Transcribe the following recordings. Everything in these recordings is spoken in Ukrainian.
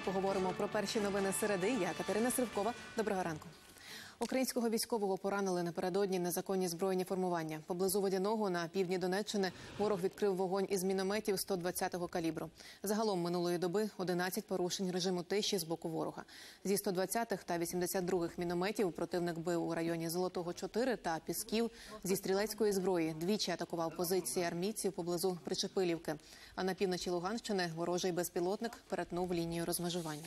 далі поговоримо про перші новини середи. Я Катерина Сіривкова. Доброго ранку. Українського військового поранили напередодні незаконні збройні формування. Поблизу Водяного на півдні Донеччини ворог відкрив вогонь із мінометів 120-го калібру. Загалом минулої доби 11 порушень режиму тиші з боку ворога. Зі 120-х та 82-х мінометів противник бив у районі Золотого-4 та Пісків. Зі стрілецької зброї двічі атакував позиції армійців поблизу Причепилівки. А на півночі Луганщини ворожий безпілотник перетнув лінію розмежування.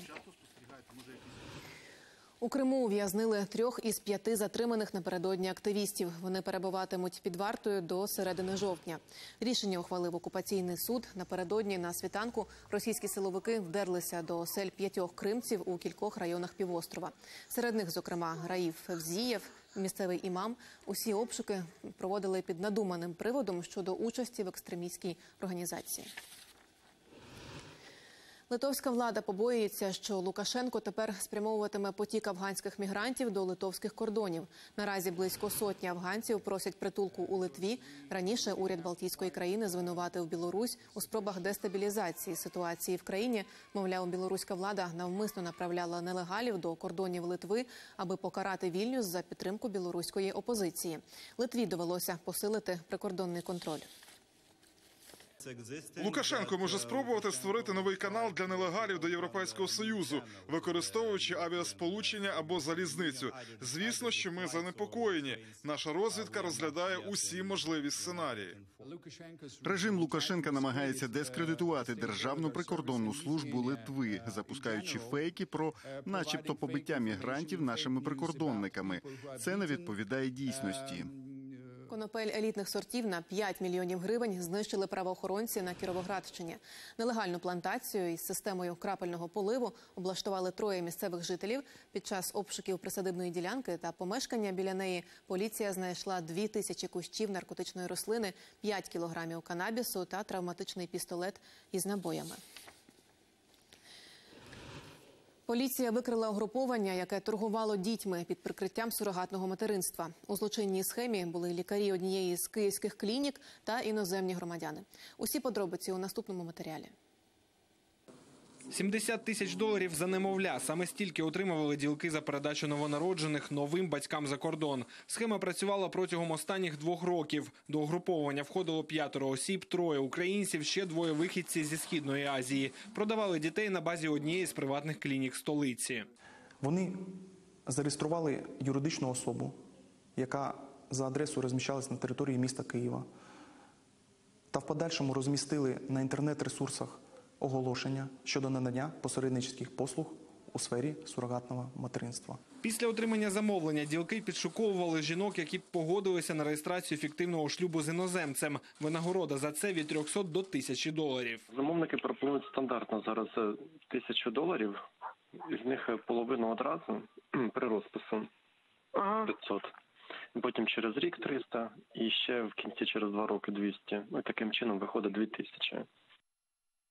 У Криму ув'язнили 3 із 5 затриманих напередодні активістів. Вони перебуватимуть під вартою до середини жовтня. Рішення ухвалив окупаційний суд. Напередодні на світанку російські силовики вдерлися до осель 5 кримців у кількох районах півострова. Серед них, зокрема, Раїм Аєдінов, місцевий імам. Усі обшуки проводили під надуманим приводом щодо участі в екстремістській організації. Литовська влада побоюється, що Лукашенко тепер спрямовуватиме потік афганських мігрантів до литовських кордонів. Наразі близько сотні афганців просять притулку у Литві. Раніше уряд Балтійської країни звинуватив Білорусь у спробах дестабілізації ситуації в країні. Мовляв, білоруська влада навмисно направляла нелегалів до кордонів Литви, аби покарати Вільнюс за підтримку білоруської опозиції. Литві довелося посилити прикордонний контроль. Лукашенко може спробувати створити новий канал для нелегалів до Європейського Союзу, використовуючи авіасполучення або залізницю. Звісно, що ми занепокоєні. Наша розвідка розглядає усі можливі сценарії. Режим Лукашенка намагається дискредитувати Державну прикордонну службу Литви, запускаючи фейки про начебто побиття мігрантів нашими прикордонниками. Це не відповідає дійсності. Конопель елітних сортів на 5 мільйонів гривень знищили правоохоронці на Кіровоградщині. Нелегальну плантацію із системою крапельного поливу облаштували 3 місцевих жителів. Під час обшуків присадибної ділянки та помешкання біля неї поліція знайшла 2000 кущів наркотичної рослини, 5 кілограмів канабісу та травматичний пістолет із набоями. Поліція викрила угруповання, яке торгувало дітьми під прикриттям сурогатного материнства. У злочинній схемі були лікарі однієї з київських клінік та іноземні громадяни. Усі подробиці у наступному матеріалі. 70 тисяч доларів за немовля. Саме стільки отримували ділки за передачу новонароджених новим батькам за кордон. Схема працювала протягом останніх 2 років. До угруповання входило 5 осіб, 3 українців, ще 2 вихідці зі Східної Азії. Продавали дітей на базі однієї з приватних клінік столиці. Вони зареєстрували юридичну особу, яка за адресою розміщалась на території міста Києва. Та в подальшому розмістили на інтернет-ресурсах оголошення щодо надання посередницьких послуг у сфері сурогатного материнства. Після отримання замовлення ділки підшуковували жінок, які погодилися на реєстрацію фіктивного шлюбу з іноземцем. Винагорода за це від 300 до 1000 доларів. Замовники пропонують стандартно зараз 1000 доларів, з них половину одразу при розпису 500. Потім через рік 300 і ще в кінці через 2 роки 200. І таким чином виходить 2000.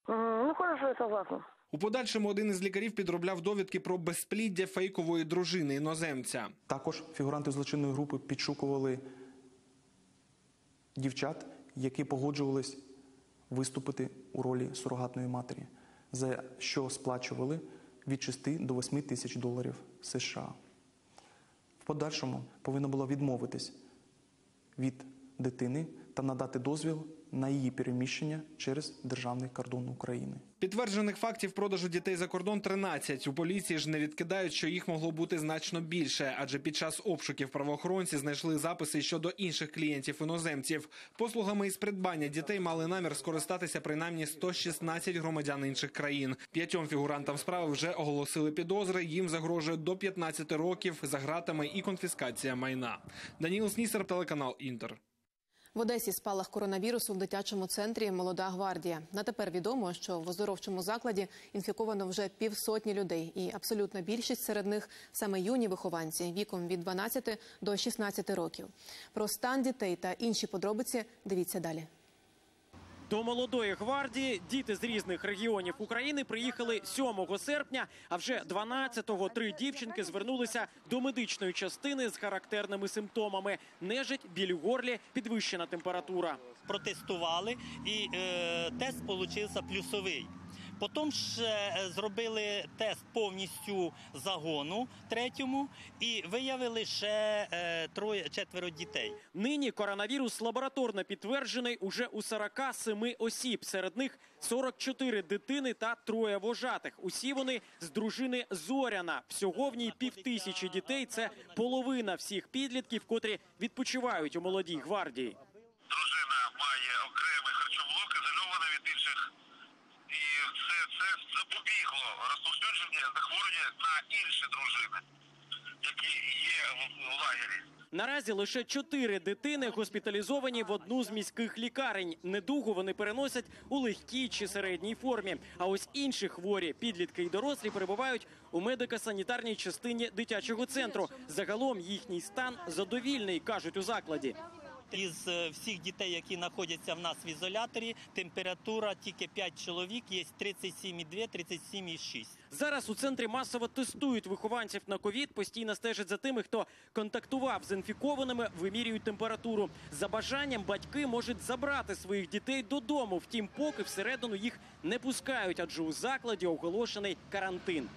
Ну, хорошо, я согласна. У подальшому один із лікарів підробляв довідки про безпліддя фейкової дружини іноземця. Також фігуранти злочинної групи підшукували дівчат, які погоджувались виступити у ролі сурогатної матері, за що сплачували від 6 до 8 тисяч доларів США. В подальшому повинна була відмовитись від дитини та надати дозвіл на її переміщення через державний кордон України. Підтверджених фактів продажу дітей за кордон 13. У поліції ж не відкидають, що їх могло бути значно більше, адже під час обшуків правоохоронці знайшли записи щодо інших клієнтів-іноземців. Послугами із придбання дітей мали намір скористатися принаймні 116 громадян інших країн. 5 фігурантам справи вже оголосили підозри, їм загрожує до 15 років за ґратами і конфіскація майна. В Одесі спалах коронавірусу в дитячому центрі «Молода гвардія». На тепер відомо, що в оздоровчому закладі інфіковано вже 50 людей. І абсолютна більшість серед них – саме юні вихованці віком від 12 до 16 років. Про стан дітей та інші подробиці дивіться далі. До «Молодої гвардії» діти з різних регіонів України приїхали 7 серпня, а вже 12-го 3 дівчинки звернулися до медичної частини з характерними симптомами – нежить, біль у горлі, підвищена температура. Протестували і тест получився плюсовий. Потім ще зробили тест повністю загону третьому і виявили ще четверо дітей. Нині коронавірус лабораторно підтверджений уже у 47 осіб. Серед них 44 дитини та 3 вожатих. Усі вони з дружини Зоряна. Всього в ній 5000 дітей. Це половина всіх підлітків, котрі відпочивають у Молодій гвардії. Дружина має окремі харчоблок, ізольована від інших. І це запобігло розповсюдження захворювання на інші дружини, які є в лагері. Наразі лише 4 дитини госпіталізовані в одну з міських лікарень. Недугу вони переносять у легкій чи середній формі. А ось інші хворі, підлітки і дорослі, перебувають у медико-санітарній частині дитячого центру. Загалом їхній стан задовільний, кажуть у закладі. Із всіх дітей, які знаходяться в нас в ізоляторі, температура тільки 5 чоловік, є 37,2, 37,6. Зараз у центрі масово тестують вихованців на ковід, постійно стежать за тими, хто контактував з інфікованими, вимірюють температуру. За бажанням батьки можуть забрати своїх дітей додому, втім поки всередину їх не пускають, адже у закладі оголошений карантин.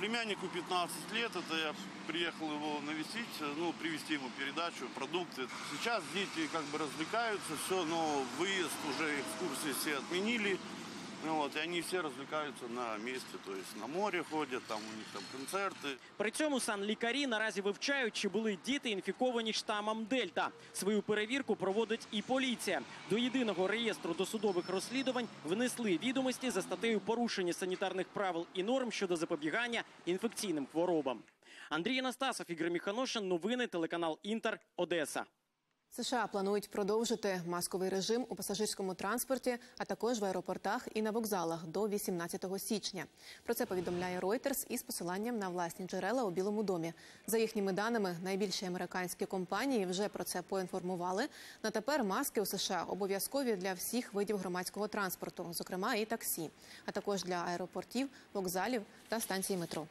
Племяннику 15 лет, это я приехал его навестить, ну, привезти ему передачу, продукты. Сейчас дети как бы развлекаются, все, но выезд уже, экскурсии все отменили, вот, и они все развлекаются на месте, то есть на море ходят, там у них там концерты. При цьому санлікарі наразі вивчають, чи були діти інфіковані штамом Дельта. Свою перевірку проводить і поліція. До єдиного реєстру досудових розслідувань внесли відомості за статтею «Порушення санітарних правил і норм щодо запобігання інфекційним хворобам». Андрій Анастасов, Ігор Міханошин, новини, телеканал «Інтер», Одеса. США планують продовжити масковий режим у пасажирському транспорті, а також в аеропортах і на вокзалах до 18 січня. Про це повідомляє Reuters із посиланням на власні джерела у Білому домі. За їхніми даними, найбільші американські компанії вже про це поінформували. На тепер маски у США обов'язкові для всіх видів громадського транспорту, зокрема і таксі, а також для аеропортів, вокзалів та станцій метро.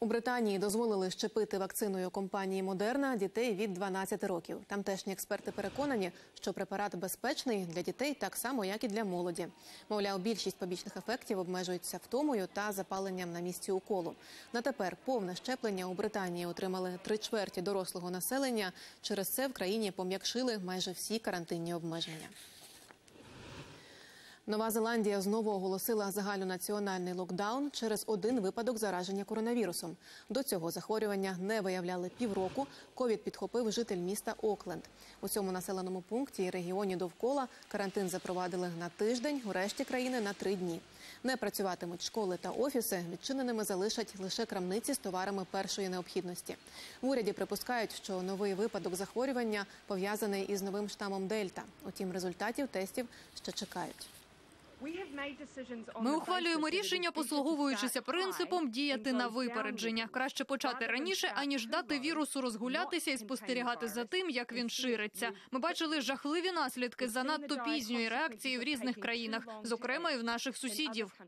У Британії дозволили щепити вакциною компанії «Модерна» дітей від 12 років. Тамтешні експерти переконані, що препарат безпечний для дітей так само, як і для молоді. Мовляв, більшість побічних ефектів обмежуються втомою та запаленням на місці уколу. Натепер повне щеплення у Британії отримали 3/4 дорослого населення. Через це в країні пом'якшили майже всі карантинні обмеження. Нова Зеландія знову оголосила загальнонаціональний локдаун через 1 випадок зараження коронавірусом. До цього захворювання не виявляли півроку. Ковід підхопив житель міста Окленд. У цьому населеному пункті і регіоні довкола карантин запровадили на тиждень, у решті країни – на 3 дні. Не працюватимуть школи та офіси, відчиненими залишать лише крамниці з товарами першої необхідності. В уряді припускають, що новий випадок захворювання пов'язаний із новим штамом Дельта. Утім, результатів тестів ще чекають. Ми ухвалюємо рішення, послуговуючися принципом діяти на випередження. Краще почати раніше, аніж дати вірусу розгулятися і спостерігати за тим, як він шириться. Ми бачили жахливі наслідки занадто пізньої реакції в різних країнах, зокрема і в наших сусідів.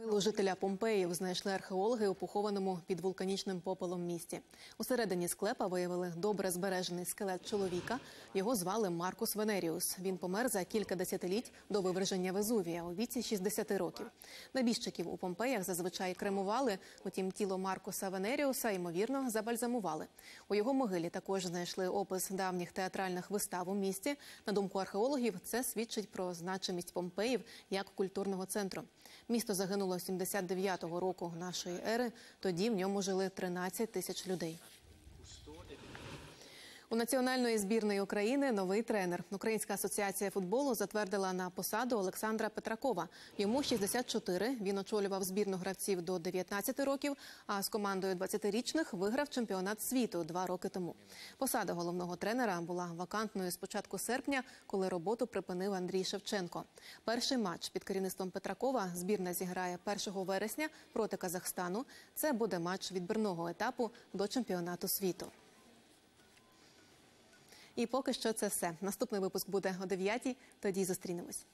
Могилу жителя Помпеїв знайшли археологи у похованому під вулканічним попелом місті. Усередині склепа виявили добре збережений скелет чоловіка. Його звали Маркус Венеріус. Він помер за кілька десятиліть до виверження Везувія у віці 60 років. Небіжчиків у Помпеях зазвичай кремували, утім тіло Маркуса Венеріуса, ймовірно, забальзамували. У його могилі також знайшли опис давніх театральних вистав у місті. На думку археологів, це свідчить про значимість Помпеїв як культурного центру. Місто загинуло 79-го року нашої ери, тоді в ньому жили 13 тисяч людей. У національної збірної України новий тренер. Українська асоціація футболу затвердила на посаду Олександра Петракова. Йому 64, він очолював збірну гравців до 19 років, а з командою 20-річних виграв чемпіонат світу 2 роки тому. Посада головного тренера була вакантною з початку серпня, коли роботу припинив Андрій Шевченко. Перший матч під керівництвом Петракова збірна зіграє 1 вересня проти Казахстану. Це буде матч відбірного етапу до чемпіонату світу. І поки що це все. Наступний випуск буде о 9-й, тоді зустрінемось.